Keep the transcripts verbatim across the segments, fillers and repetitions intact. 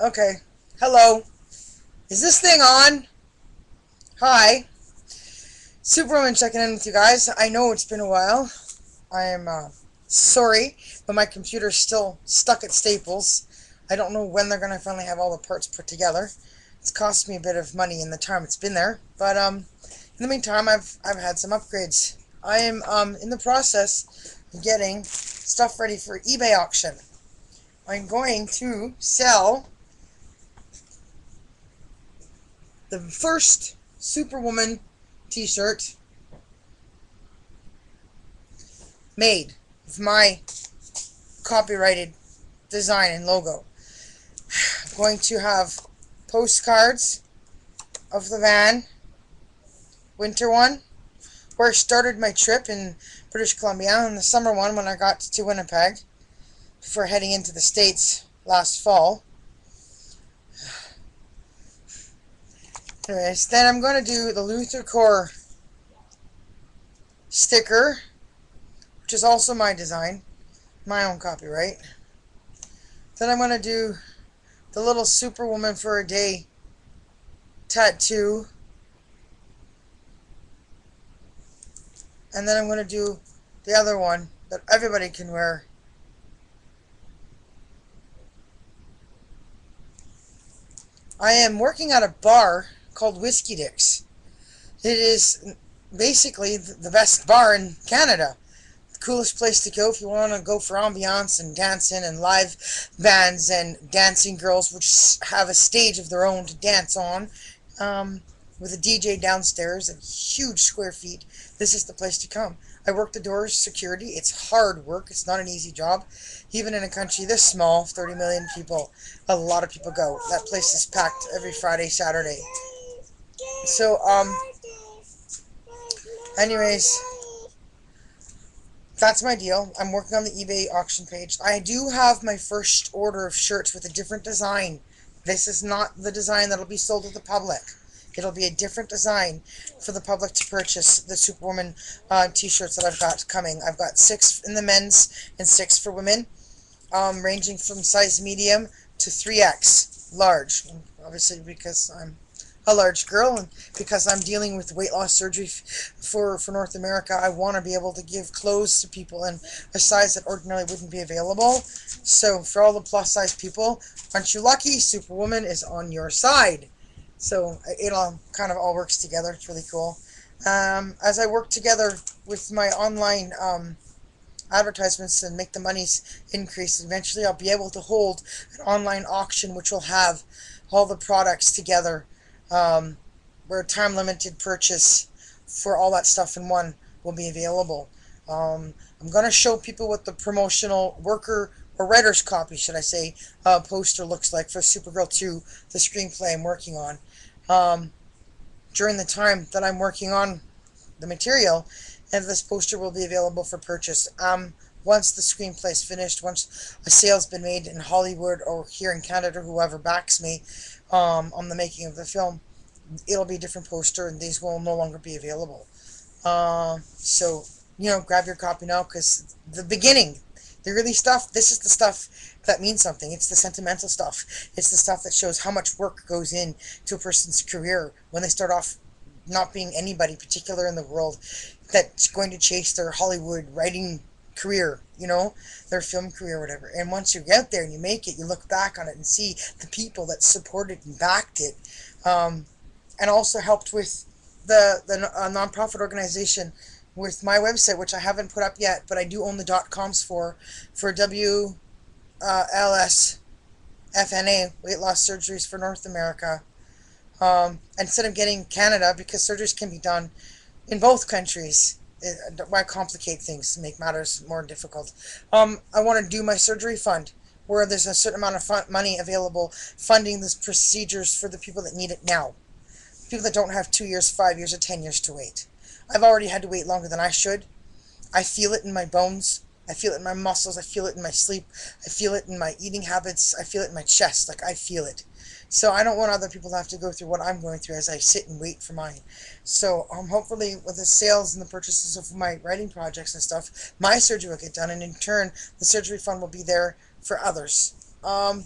Okay. Hello. Is this thing on? Hi. Superwoman checking in with you guys. I know it's been a while. I am uh, sorry, but my computer's still stuck at Staples. I don't know when they're going to finally have all the parts put together. It's cost me a bit of money in the time it's been there. But um, in the meantime, I've, I've had some upgrades. I am um, in the process of getting stuff ready for eBay auction. I'm going to sell the first Superwoman t-shirt made with my copyrighted design and logo. I'm going to have postcards of the van, winter one, where I started my trip in British Columbia, and the summer one when I got to Winnipeg, before heading into the States last fall. Anyways, then I'm going to do the Luther Core sticker, which is also my design, my own copyright. Then I'm going to do the little Superwoman for a Day tattoo. And then I'm going to do the other one that everybody can wear. I am working at a bar called Whiskey Dicks. It is basically the best bar in Canada. The coolest place to go if you want to go for ambiance and dancing and live bands and dancing girls, which have a stage of their own to dance on, um, with a D J downstairs and huge square feet. This is the place to come. I work the doors, security. It's hard work. It's not an easy job. Even in a country this small, thirty million people, a lot of people go. That place is packed every Friday, Saturday. So, um, anyways, that's my deal. I'm working on the eBay auction page. I do have my first order of shirts with a different design. This is not the design that'll be sold to the public. It'll be a different design for the public to purchase the Superwoman uh, t-shirts that I've got coming. I've got six in the men's and six for women, um, ranging from size medium to three X, large. Obviously, because I'm a large girl and because I'm dealing with weight loss surgery f for, for North America, I want to be able to give clothes to people in a size that ordinarily wouldn't be available. So for all the plus-size people, aren't you lucky? Superwoman is on your side. So it all kind of all works together. It's really cool. Um, as I work together with my online um, advertisements and make the monies increase, eventually I'll be able to hold an online auction which will have all the products together, um, where time-limited purchase for all that stuff in one will be available. Um, I'm going to show people what the promotional worker or writer's copy, should I say, uh, poster looks like for Supergirl two, the screenplay I'm working on. Um, during the time that I'm working on the material, and this poster will be available for purchase. Um, once the screenplay is finished, once a sale's been made in Hollywood or here in Canada, whoever backs me um, on the making of the film, it'll be a different poster, and these will no longer be available. Uh, so, you know, grab your copy now, because the beginning, the really stuff, this is the stuff that means something. It's the sentimental stuff. It's the stuff that shows how much work goes in to a person's career when they start off not being anybody particular in the world that's going to chase their Hollywood writing career, you know, their film career or whatever. And once you get there and you make it, you look back on it and see the people that supported and backed it, um, and also helped with the, the uh, nonprofit organization with my website, which I haven't put up yet, but I do own the dot coms for, for W L S, F N A, weight loss surgeries for North America. Um, instead of getting Canada, because surgeries can be done in both countries, it, why complicate things to make matters more difficult? Um, I want to do my surgery fund, where there's a certain amount of fun money available funding these procedures for the people that need it now. People that don't have two years, five years, or ten years to wait. I've already had to wait longer than I should. I feel it in my bones. I feel it in my muscles. I feel it in my sleep. I feel it in my eating habits. I feel it in my chest. Like, I feel it. So I don't want other people to have to go through what I'm going through as I sit and wait for mine. So um, hopefully with the sales and the purchases of my writing projects and stuff, my surgery will get done, and in turn, the surgery fund will be there for others. Um,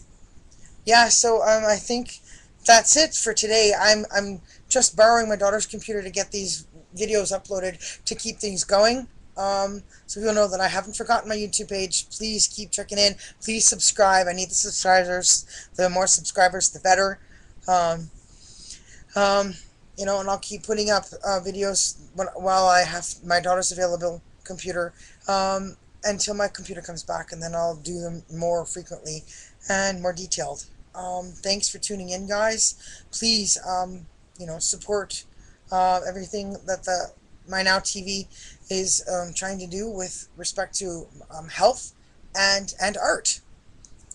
yeah, so um, I think that's it for today. I'm I'm just borrowing my daughter's computer to get these videos uploaded to keep things going. Um, so you'll know that I haven't forgotten my YouTube page. Please keep checking in. Please subscribe. I need the subscribers. The more subscribers, the better. Um, um, you know, and I'll keep putting up uh, videos while I have my daughter's available computer um, until my computer comes back, and then I'll do them more frequently and more detailed. Um, thanks for tuning in, guys. Please, um, you know, support uh, everything that the my Now T V is um, trying to do with respect to um, health and and art,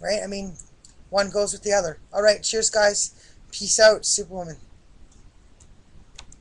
right? I mean, one goes with the other. All right, cheers, guys. Peace out, Superwoman.